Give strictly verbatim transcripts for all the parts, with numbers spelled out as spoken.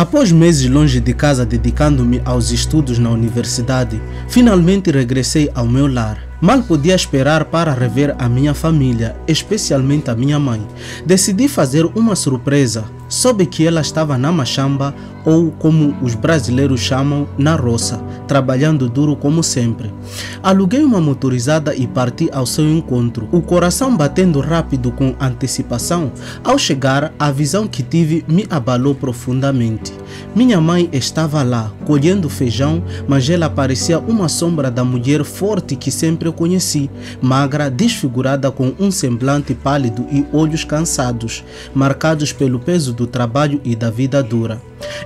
Após meses longe de casa dedicando-me aos estudos na universidade, finalmente regressei ao meu lar. Mal podia esperar para rever a minha família, especialmente a minha mãe. Decidi fazer uma surpresa. Soube que ela estava na machamba, ou como os brasileiros chamam, na roça, trabalhando duro como sempre. Aluguei uma motorizada e parti ao seu encontro, o coração batendo rápido com antecipação. Ao chegar, a visão que tive me abalou profundamente. Minha mãe estava lá, colhendo feijão, mas ela parecia uma sombra da mulher forte que sempre eu conheci, magra, desfigurada, com um semblante pálido e olhos cansados, marcados pelo peso do trabalho e da vida dura.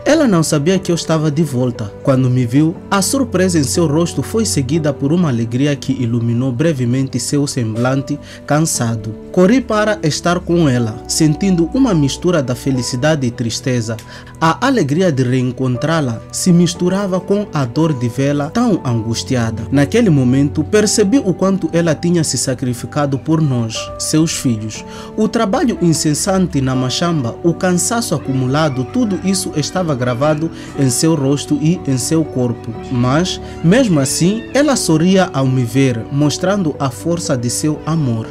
Ela não sabia que eu estava de volta. Quando me viu, a surpresa em seu rosto foi seguida por uma alegria que iluminou brevemente seu semblante cansado. Corri para estar com ela, sentindo uma mistura da felicidade e tristeza. A alegria de reencontrá-la se misturava com a dor de vê-la tão angustiada. Naquele momento, percebi o quanto ela tinha se sacrificado por nós, seus filhos. O trabalho incessante na machamba, o cansaço acumulado, tudo isso estava gravado em seu rosto e em seu corpo. Mas, mesmo assim, ela sorria ao me ver, mostrando a força de seu amor.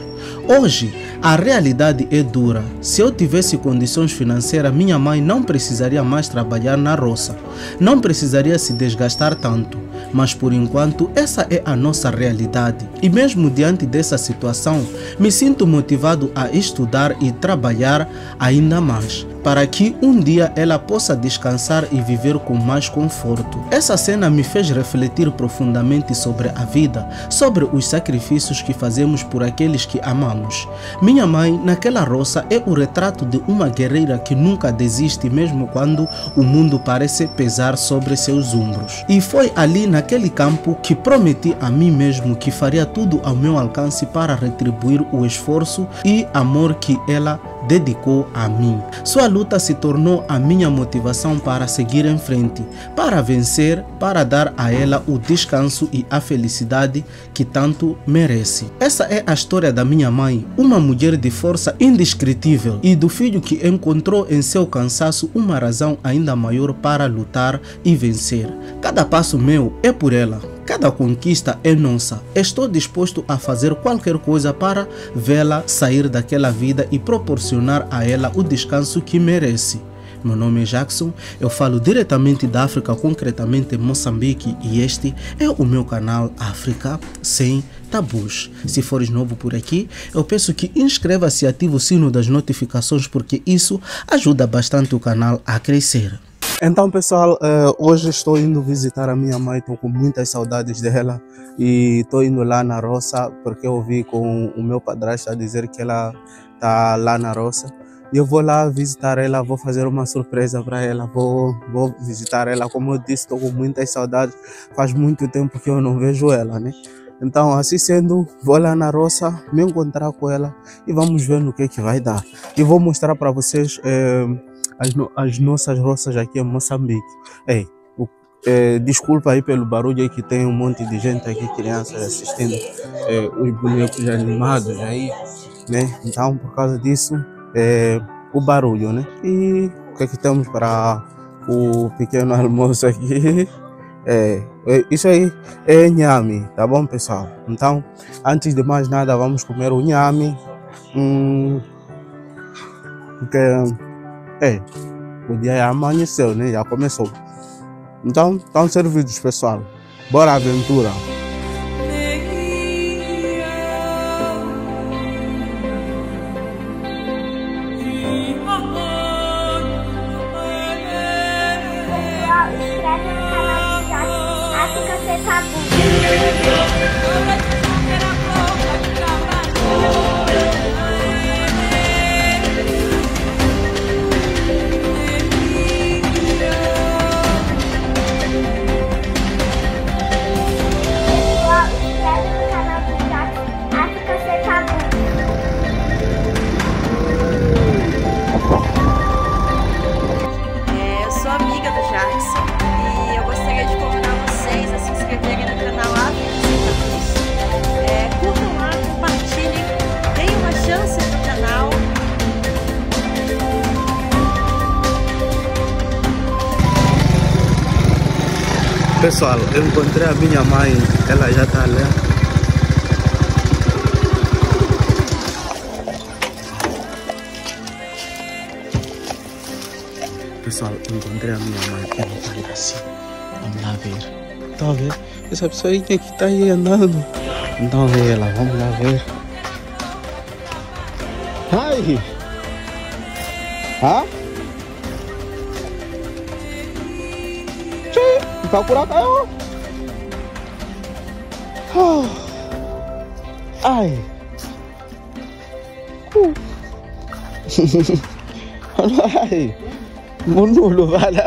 Hoje, a realidade é dura. Se eu tivesse condições financeiras, minha mãe não precisaria mais trabalhar na roça. Não precisaria se desgastar tanto. Mas por enquanto, essa é a nossa realidade. E mesmo diante dessa situação, me sinto motivado a estudar e trabalhar ainda mais, para que um dia ela possa descansar e viver com mais conforto. Essa cena me fez refletir profundamente sobre a vida, sobre os sacrifícios que fazemos por aqueles que amamos. Minha mãe, naquela roça, é o retrato de uma guerreira que nunca desiste, mesmo quando o mundo parece pesar sobre seus ombros. E foi ali, naquele campo, que prometi a mim mesmo que faria tudo ao meu alcance para retribuir o esforço e amor que ela dedicou a mim. Sua luta se tornou a minha motivação para seguir em frente, para vencer, para dar a ela o descanso e a felicidade que tanto merece. Essa é a história da minha mãe, uma mulher de força indescritível, e do filho que encontrou em seu cansaço uma razão ainda maior para lutar e vencer. Cada passo meu é por ela. Cada conquista é nossa. Estou disposto a fazer qualquer coisa para vê-la sair daquela vida e proporcionar a ela o descanso que merece. Meu nome é Jackson, eu falo diretamente da África, concretamente Moçambique, e este é o meu canal África Sem Tabus. Se fores novo por aqui, eu peço que inscreva-se e ative o sino das notificações, porque isso ajuda bastante o canal a crescer. Então, pessoal, hoje estou indo visitar a minha mãe, estou com muitas saudades dela e estou indo lá na roça, porque eu ouvi com o meu padrasto dizer que ela está lá na roça. E eu vou lá visitar ela, vou fazer uma surpresa para ela, vou, vou visitar ela. Como eu disse, estou com muitas saudades, faz muito tempo que eu não vejo ela, né? Então, assim sendo, vou lá na roça, me encontrar com ela e vamos ver no que, que vai dar. E vou mostrar para vocês... É, As, no, as nossas roças aqui em Moçambique. Ei, o, é, desculpa aí pelo barulho, que tem um monte de gente aqui, crianças assistindo é, os bonecos animados aí, né? Então, por causa disso, é, o barulho, né? E o que é que temos para o pequeno almoço aqui? É, é, isso aí é inhame, tá bom, pessoal? Então, antes de mais nada, vamos comer o inhame. Hum, porque... É, o dia já amanheceu, né? Já começou. Então, estão servidos, pessoal. Bora à aventura! E eu gostaria de convidar vocês a se inscreverem no canal África Sem Tabus. Pessoal, eu encontrei a minha mãe, ela já está ali. Pessoal, encontrei a minha mãe, ela tá ali assim. Vamos lá ver. Estão a ver? Essa pessoa aí que está aí andando. Então vê ela, vamos lá ver. Ai! Hã? Tchê! Tá por acá, ó! Oh. Ai! Uh. Ai! Mundo vai lá.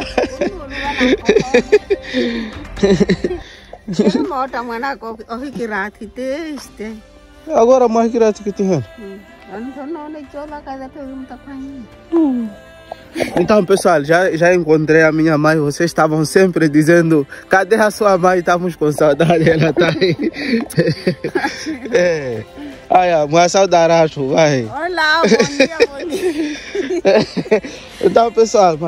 Agora mais que rato que tem. Então, pessoal, já, já encontrei a minha mãe. Vocês estavam sempre dizendo: cadê a sua mãe? Estamos com saudade. Ela tá aí. É. Ai, mas saudade, vai. Olá, bom dia, bom dia. Então, pessoal,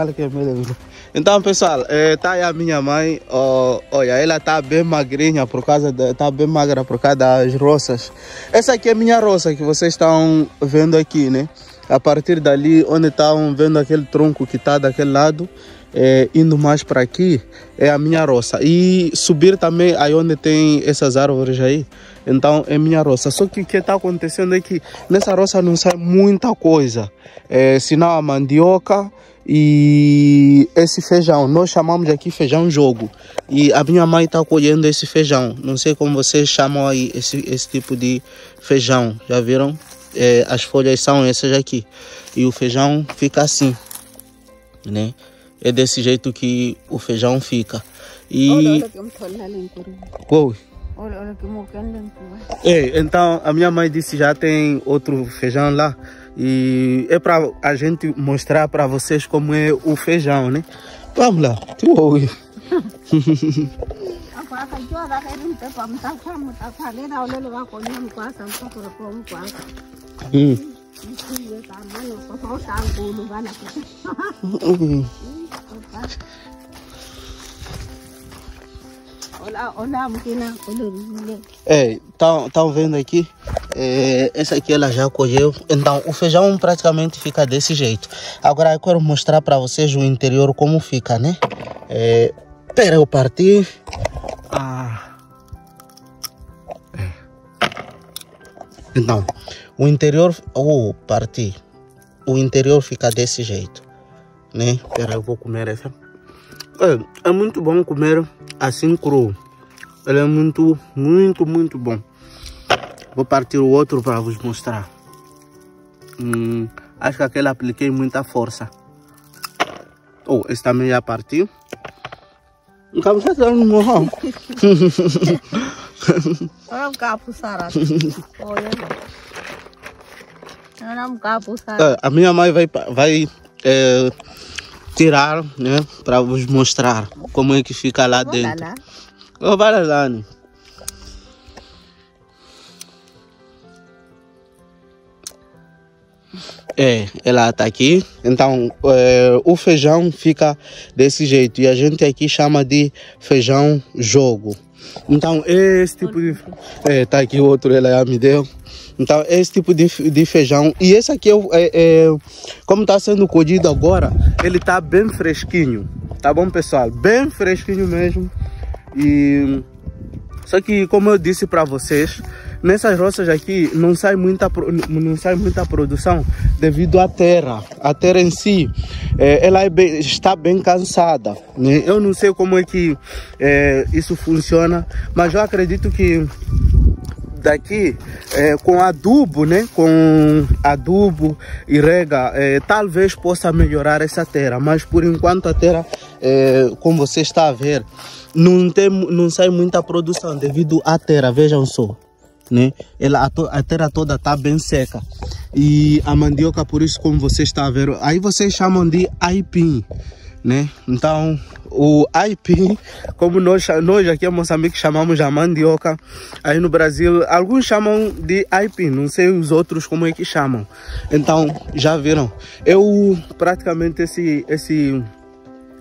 então, pessoal, tá aí a minha mãe. Oh, olha, ela tá bem magrinha por causa da, tá bem magra por causa das roças. Essa aqui é a minha roça que vocês estão vendo aqui, né? A partir dali, onde estão vendo aquele tronco que tá daquele lado, é, indo mais para aqui, é a minha roça. E subir também aí onde tem essas árvores aí. Então é minha roça. Só que o que está acontecendo é que nessa roça não sai muita coisa. É, senão a mandioca e esse feijão. Nós chamamos aqui feijão jogo. E a minha mãe está colhendo esse feijão. Não sei como vocês chamam aí esse, esse tipo de feijão. Já viram? É, as folhas são essas aqui. E o feijão fica assim, né? É desse jeito que o feijão fica. E... Qual? É, então a minha mãe disse já tem outro feijão lá e é para a gente mostrar para vocês como é o feijão, né? Vamos lá. hum. hum. Olá, olá, estão vendo aqui? É, essa aqui ela já colheu. Então, o feijão praticamente fica desse jeito. Agora eu quero mostrar para vocês o interior como fica, né? É, pera, eu parti. Ah. Então, o interior... Oh, parti. O interior fica desse jeito, né? Pera, eu vou comer essa. É, é muito bom comer assim cru. Ele é muito, muito, muito bom. Vou partir o outro para vos mostrar. Hum, acho que aquele apliquei muita força. Oh, esse também já partiu. É, a minha mãe vai... vai é, tirar, né, para vos mostrar como é que fica lá dentro. Ô, Baralani. É, ela tá aqui. Então, é, o feijão fica desse jeito e a gente aqui chama de feijão jogo. Então, esse tipo de... É, tá aqui outro, ela já me deu. Então, esse tipo de, de feijão. E esse aqui, é, é, como está sendo colhido agora, ele está bem fresquinho. Tá bom, pessoal? Bem fresquinho mesmo. E... Só que, como eu disse para vocês, nessas roças aqui não sai muita, não sai muita produção devido à terra. A terra em si, é, ela é bem, está bem cansada, né? Eu não sei como é que é, isso funciona, mas eu acredito que daqui é, com adubo, né? Com adubo e rega, é, talvez possa melhorar essa terra, mas por enquanto a terra, é, como você está a ver, não, tem, não sai muita produção devido à terra, vejam só, né? Ela, a, to, a terra toda está bem seca. E a mandioca, por isso, como você está a ver, aí vocês chamam de aipim, né? Então, o aipim, como nós, nós aqui em Moçambique chamamos de mandioca, aí no Brasil alguns chamam de aipim, não sei os outros como é que chamam. Então, já viram, eu praticamente esse, esse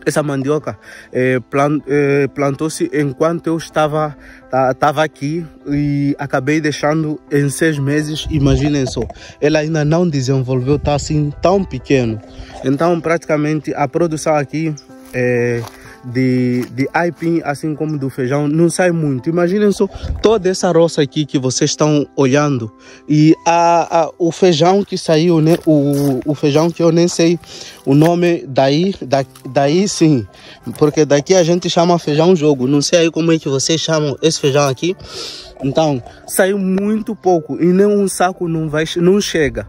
essa mandioca é, plant, é, plantou-se enquanto eu estava, tá, estava aqui e acabei deixando em seis meses, imaginem só. Ela ainda não desenvolveu, está assim tão pequeno. Então praticamente a produção aqui é, de, de aipim, assim como do feijão, não sai muito. Imaginem só toda essa roça aqui que vocês estão olhando e a, a, o feijão que saiu, né? o, o feijão que eu nem sei o nome daí, da, daí sim, porque daqui a gente chama feijão jogo, não sei aí como é que vocês chamam esse feijão aqui. Então saiu muito pouco e nem um saco não, vai, não chega.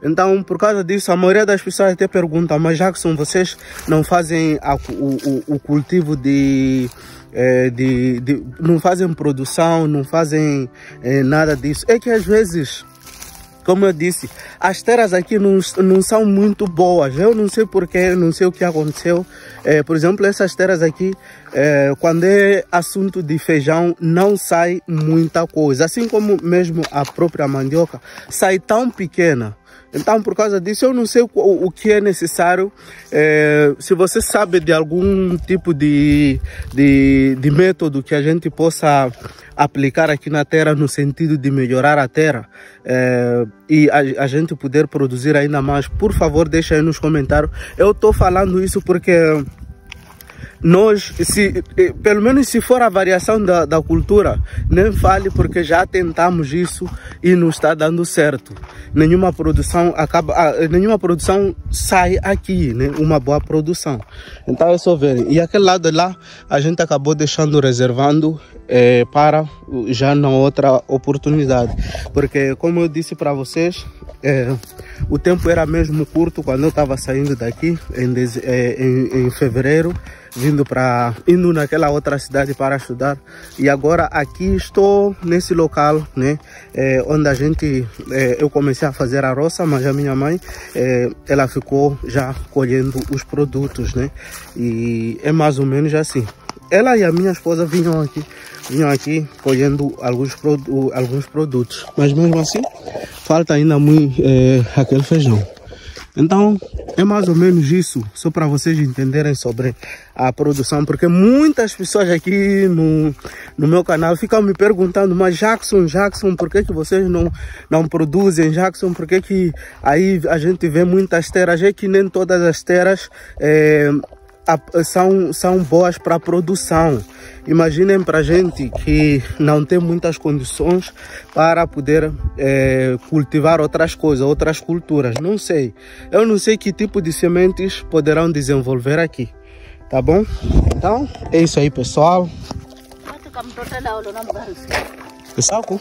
Então, por causa disso, a maioria das pessoas até pergunta, mas Jackson, vocês não fazem a, o, o, o cultivo de, é, de, de... não fazem produção, não fazem é, nada disso. É que às vezes, como eu disse, as terras aqui não, não são muito boas. Eu não sei porquê, não sei o que aconteceu. É, por exemplo, essas terras aqui, é, quando é assunto de feijão, não sai muita coisa. Assim como mesmo a própria mandioca, sai tão pequena. Então, por causa disso, eu não sei o, o que é necessário. É, se você sabe de algum tipo de, de, de método que a gente possa aplicar aqui na terra no sentido de melhorar a terra é, e a, a gente poder produzir ainda mais, por favor, deixa aí nos comentários. Eu estou falando isso porque nós, se, pelo menos se for a variação da, da cultura, nem fale, porque já tentamos isso e não está dando certo. Nenhuma produção acaba, nenhuma produção sai aqui, né? Uma boa produção. Então é só ver. E aquele lado lá a gente acabou deixando, reservando é, para já na outra oportunidade, porque como eu disse para vocês, é, o tempo era mesmo curto quando eu estava saindo daqui em, deze, é, em, em fevereiro, vindo para indo naquela outra cidade para estudar, e agora aqui estou nesse local, né? É, onde a gente é, eu comecei a fazer a roça, mas a minha mãe é, ela ficou já colhendo os produtos, né? E é mais ou menos assim. Ela e a minha esposa vinham aqui, vinham aqui colhendo alguns, produ alguns produtos, mas mesmo assim falta ainda muito é, aquele feijão. Então é mais ou menos isso, só para vocês entenderem sobre a produção, porque muitas pessoas aqui no, no meu canal ficam me perguntando, mas Jackson, Jackson, por que que vocês não, não produzem? Jackson, por que que aí a gente vê muitas terras? É que nem todas as terras é, são, são boas para produção. Imaginem para gente que não tem muitas condições para poder é, cultivar outras coisas, outras culturas. Não sei, eu não sei que tipo de sementes poderão desenvolver aqui, tá bom? Então é isso aí, pessoal. Pessoal, como?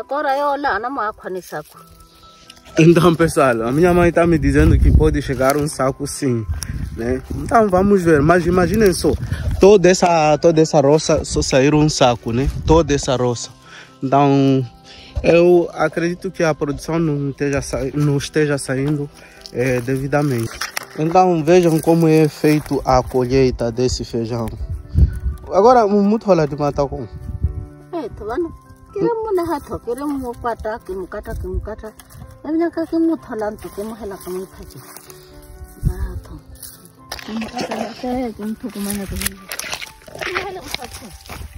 Agora eu lá não marco nesse saco. Então, pessoal, a minha mãe está me dizendo que pode chegar um saco sim, né? Então vamos ver, mas imaginem só, toda essa, toda essa roça só sair um saco, né? Toda essa roça. Então eu acredito que a produção não esteja, não esteja saindo é, devidamente. Então vejam como é feito a colheita desse feijão. Agora, muito rola de matar com. É, tá vendo? Queremos na rata, queremos o catra, que o catra, que o catra, é minha casa que muito talento, que morre lá como fazer. Nato, não catra não sei, não tô comendo também.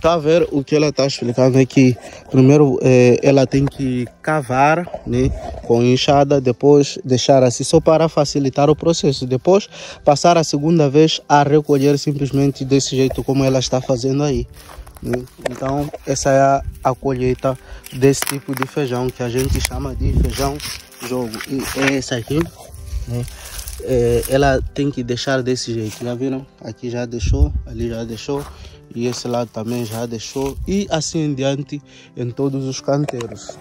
Tá ver o que ela tá explicando é que primeiro é, ela tem que cavar, né, com enxada, depois deixar assim só para facilitar o processo, depois passar a segunda vez a recolher simplesmente desse jeito como ela está fazendo aí. Então essa é a, a colheita desse tipo de feijão que a gente chama de feijão jogo. E essa aqui, né, é, ela tem que deixar desse jeito, já viram? Aqui já deixou, ali já deixou, e esse lado também já deixou, e assim em diante em todos os canteiros.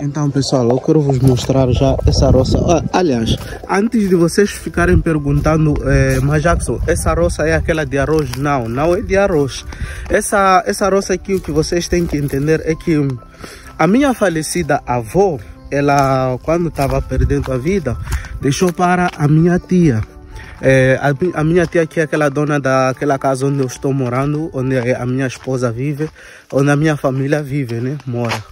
Então pessoal, eu quero vos mostrar já essa roça. Aliás, antes de vocês ficarem perguntando, eh, mas Jackson, essa roça é aquela de arroz? Não, não é de arroz. Essa, essa roça aqui, o que vocês têm que entender é que a minha falecida avó, ela quando estava perdendo a vida, deixou para a minha tia. É, a, a minha tia que é aquela dona daquela casa onde eu estou morando, onde a minha esposa vive, onde a minha família vive, né, mora.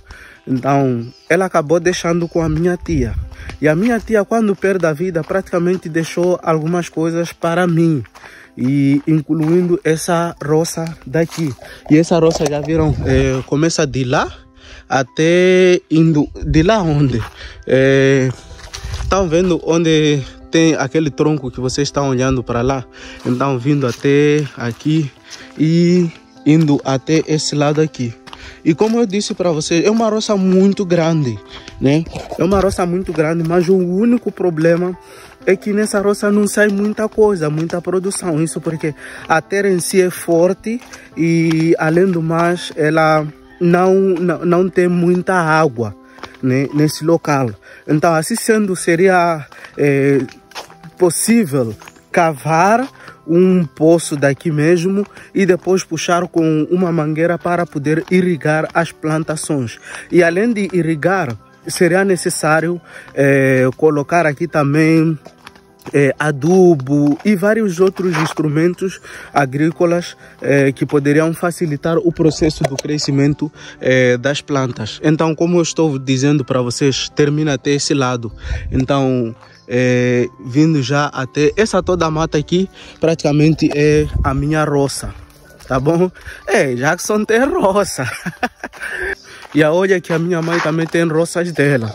Então, ela acabou deixando com a minha tia. E a minha tia, quando perde a vida, praticamente deixou algumas coisas para mim, e incluindo essa roça daqui. E essa roça, já viram, é, começa de lá até indo de lá onde é, estão vendo onde tem aquele tronco que vocês estão olhando para lá. Então vindo até aqui e indo até esse lado aqui. E como eu disse para vocês, é uma roça muito grande, né? É uma roça muito grande, mas o único problema é que nessa roça não sai muita coisa, muita produção. Isso porque a terra em si é forte e, além do mais, ela não, não, não tem muita água, né, nesse local. Então, assim sendo, seria é, possível cavar um poço daqui mesmo e depois puxar com uma mangueira para poder irrigar as plantações. E além de irrigar, seria necessário é, colocar aqui também é, adubo e vários outros instrumentos agrícolas é, que poderiam facilitar o processo do crescimento é, das plantas. Então, como eu estou dizendo para vocês, termina até esse lado. Então, É, vindo já até essa toda mata aqui, praticamente é a minha roça, tá bom? É, Jackson tem roça. E olha que a minha mãe também tem roças dela,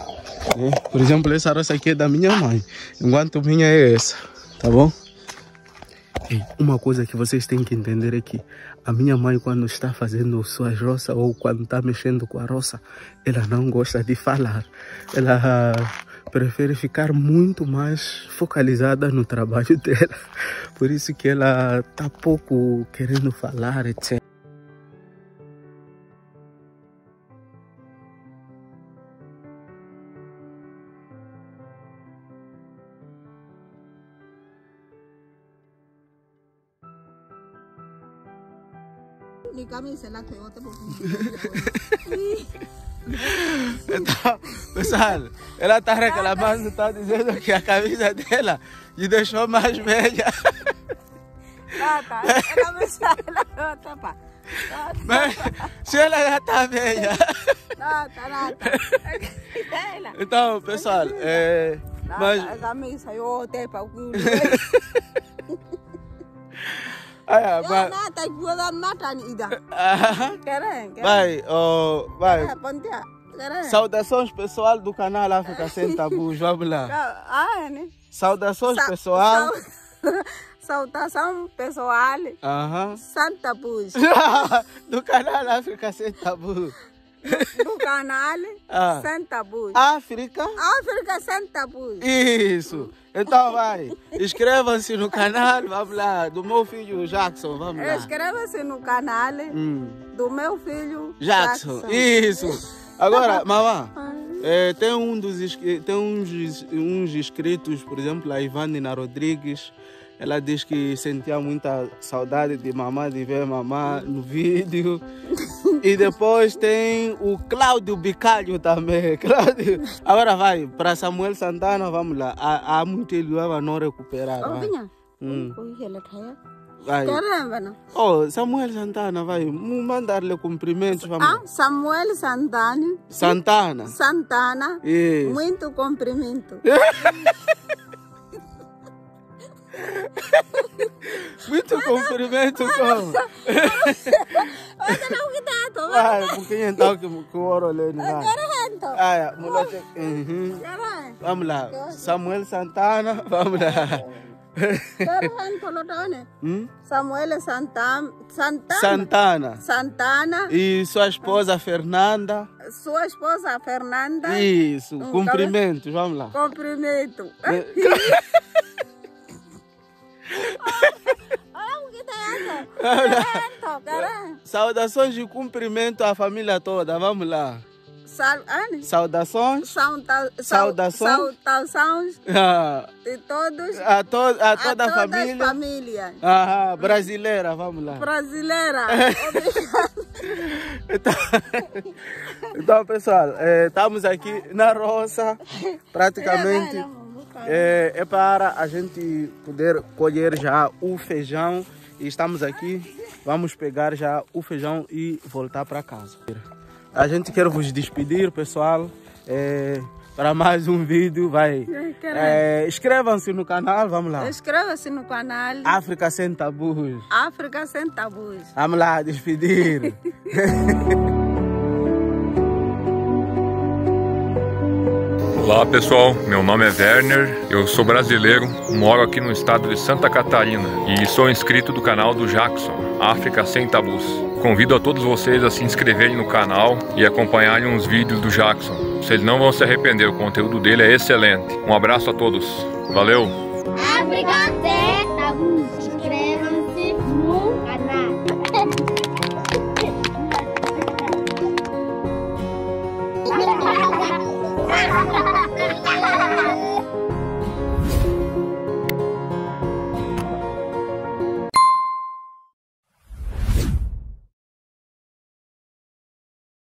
né? Por exemplo, essa roça aqui é da minha mãe, enquanto minha é essa, tá bom? Uma coisa que vocês têm que entender é que a minha mãe, quando está fazendo suas roças ou quando está mexendo com a roça, ela não gosta de falar. Ela prefere ficar muito mais focalizada no trabalho dela. Por isso que ela está pouco querendo falar, etcétera. Então, pessoal, ela está reclamando, está dizendo que a camisa dela lhe deixou mais velha. Mas se ela já está velha. Então, pessoal, é, mas... Ah, vai. Vai, oh, vai. Saudações pessoal do canal África Sem Tabus, vamos lá. Saudações pessoal. Saudação pessoal. Aham. Sem Tabus. Do canal África Sem Tabus. Do canal Sem Tabus. África? África Sem Tabus. Isso. Então vai, inscrevam-se no canal, vamos lá, do meu filho Jackson, vamos lá. Inscrevam-se no canal hum. do meu filho Jackson. Jackson. Isso. Agora, mamãe, é, tem, um dos, tem uns, uns inscritos, por exemplo, a Ivanina Rodrigues. Ela diz que sentia muita saudade de mamãe, de ver mamãe no vídeo. E depois tem o Cláudio Bicalho também. Cláudio. Agora vai, para Samuel Santana, vamos lá. Há muito ele não recuperar. Hum. Vai. Oh, Samuel Santana, vai. Mandar-lhe cumprimentos. Vamos. Ah, Samuel Santana. Santana. Santana. Isso. Muito cumprimento. Muito mas cumprimento, como? Ai, um pouquinho então que o ouro lê. Ai, vamos lá. Samuel Santana, vamos lá. Samuel Santana. Santana. Santana. E sua esposa Fernanda. Sua esposa Fernanda. Isso, cumprimentos, vamos lá. Cumprimento. Saudações de cumprimento à família toda, vamos lá. Sal, saudações. Sauda, saudações. Saudações ah, de todos. A, to, a, toda, a toda a família. família. Ah, brasileira, vamos lá. Brasileira. Então, então, pessoal, eh, estamos aqui na roça, praticamente. É, é para a gente poder colher já o feijão. E estamos aqui, vamos pegar já o feijão e voltar para casa. A gente quer vos despedir, pessoal, é, para mais um vídeo. Vai. É, Inscrevam-se no canal, vamos lá. Inscrevam-se no canal. África Sem Tabus. África Sem Tabus. Vamos lá, despedir. Olá pessoal, meu nome é Werner, eu sou brasileiro, moro aqui no estado de Santa Catarina e sou inscrito do canal do Jackson, África Sem Tabus. Convido a todos vocês a se inscreverem no canal e acompanharem uns vídeos do Jackson. Vocês não vão se arrepender, o conteúdo dele é excelente. Um abraço a todos, valeu! África Sem Tabus, inscrevam-se no canal. Ha ha ha!